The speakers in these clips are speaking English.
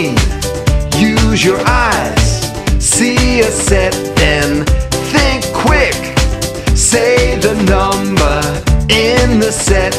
scene. Use your eyes, see a set, then think quick. Say the number in the set.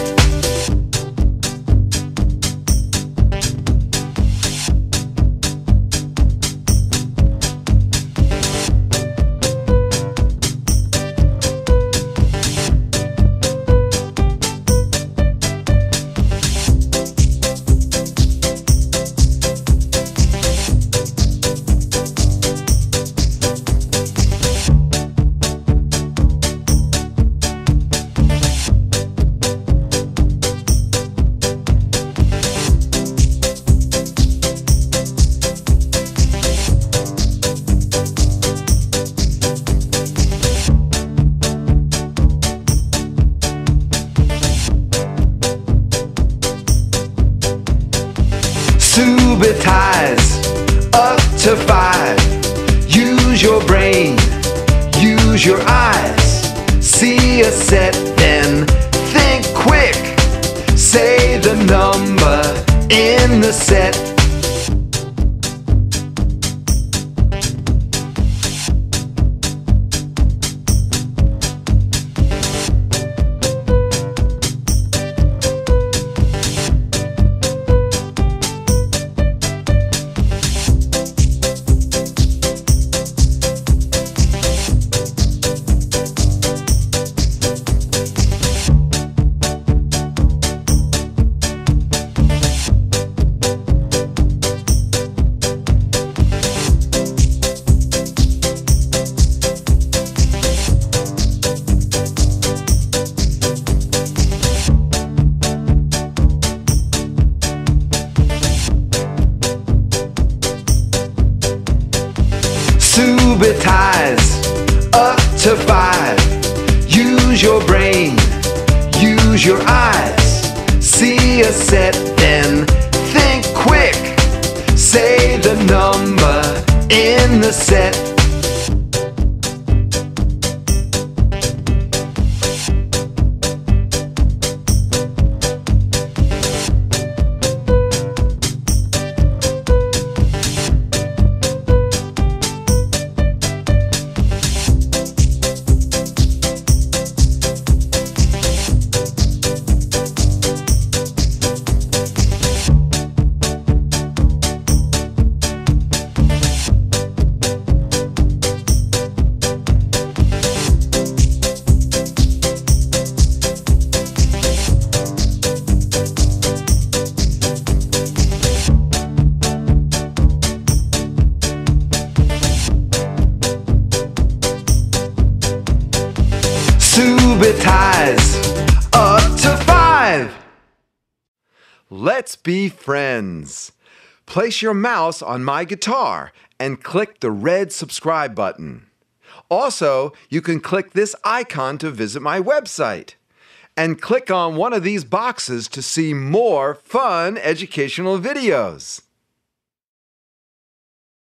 Subitize up to 5. Use your brain, use your eyes. See a set, then think quick. Say the number in the set. Subitize up to 5. Use your brain, use your eyes. See a set, then think quick. Say the number in the set. Subitize up to 5. Let's be friends. Place your mouse on my guitar and click the red subscribe button. Also, you can click this icon to visit my website. And click on one of these boxes to see more fun educational videos.